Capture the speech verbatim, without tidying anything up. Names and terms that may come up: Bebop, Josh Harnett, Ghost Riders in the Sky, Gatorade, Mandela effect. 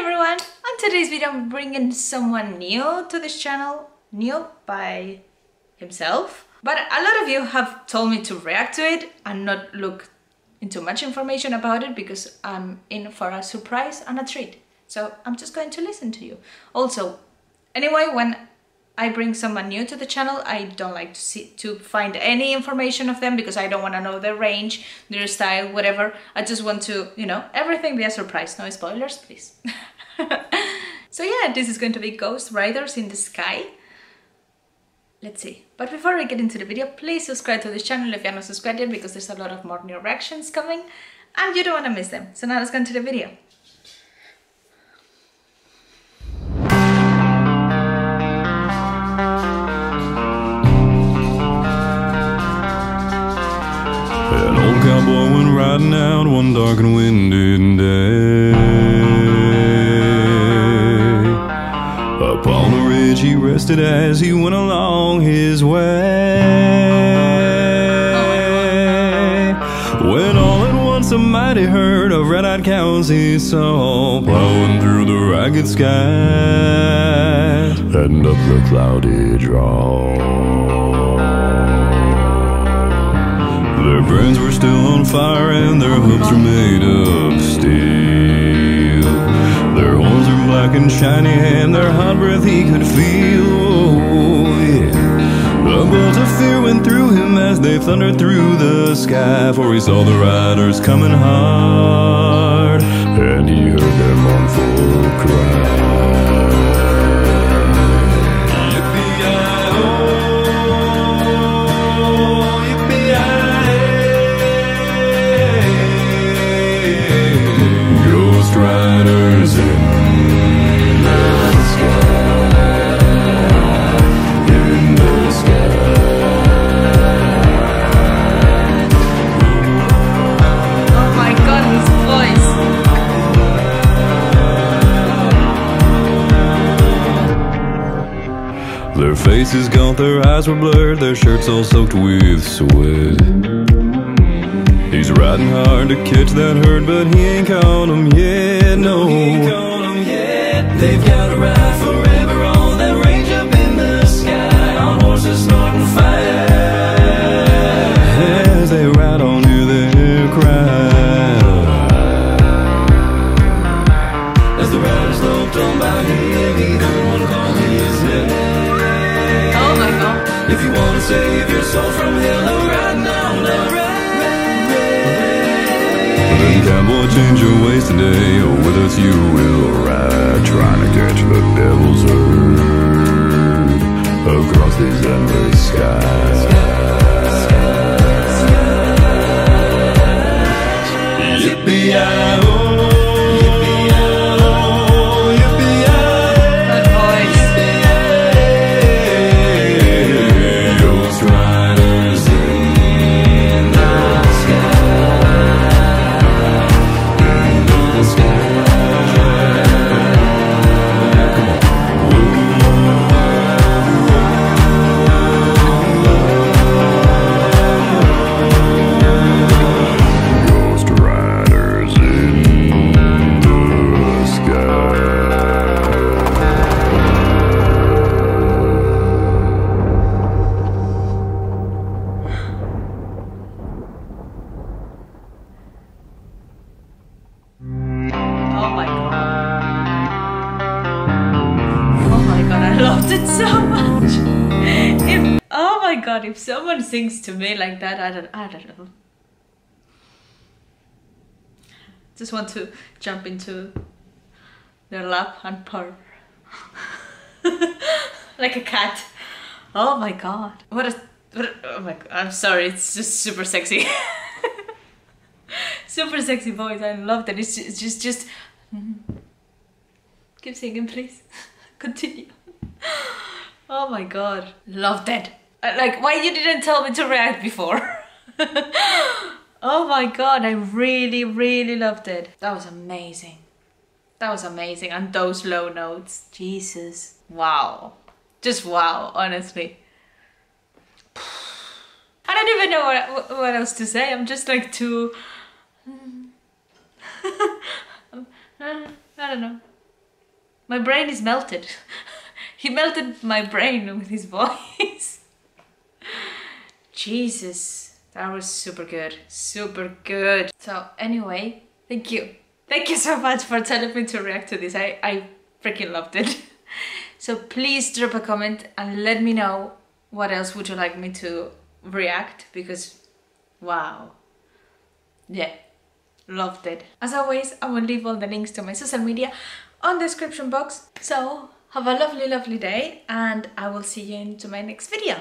Hi everyone! On today's video I'm bringing someone new to this channel, new by himself. But a lot of you have told me to react to it and not look into much information about it because I'm in for a surprise and a treat. So I'm just going to listen to you. Also, anyway, when I bring someone new to the channel, I don't like to see to find any information of them because I don't want to know their range, their style, whatever. I just want to, you know, everything be a surprise. No spoilers, please. So yeah, this is going to be Ghost Riders in the Sky. Let's see. But before we get into the video, please subscribe to this channel if you're not subscribed yet because there's a lot of more new reactions coming and you don't want to miss them. So now let's go into the video. An old cowboy went riding out one dark and windy day. Upon a ridge he rested as he went along his way, when all at once a mighty herd of red-eyed cows he saw, plowing through the ragged sky and up the cloudy draw. Their brands were still on fire and their hooves were made of steel. Their horns were black and shiny and their hot breath he could feel. Oh, yeah. A bolt of fear went through him as they thundered through the sky, for he saw the riders coming hard and he heard their mournful cry. Their faces gaunt, their eyes were blurred, their shirts all soaked with sweat. He's riding hard to catch that herd, but he ain't caught them yet, no. He ain't caught them yet. They've got to ride forever on that range up in the sky, on horses snorting fire. As they ride on, hear their cry. As the riders loped on by him, they either one called his name. If you want to save your soul from hell, right now, right now. Then cowboy, change your ways today, or with us you will ride, trying to catch the devil's herd across this endless sky. Yippee-yi-oh. God, if someone sings to me like that, I don't, I don't know. Just want to jump into their lap and purr like a cat. Oh my God! What a, what a, oh my God! I'm sorry. It's just super sexy, super sexy voice. I love that. It's just, it's just, just. Keep singing, please. Continue. Oh my God! Love that. Like, why you didn't tell me to react before? Oh my God, I really, really loved it. That was amazing. That was amazing. And those low notes. Jesus. Wow. Just wow, honestly. I don't even know what, what else to say. I'm just like too... I don't know. My brain is melted. He melted my brain with his voice. Jesus, that was super good, super good. So anyway, thank you. Thank you so much for telling me to react to this. I, I freaking loved it. So please drop a comment and let me know what else would you like me to react, because wow. Yeah, loved it. As always, I will leave all the links to my social media on the description box. So have a lovely, lovely day, and I will see you into my next video.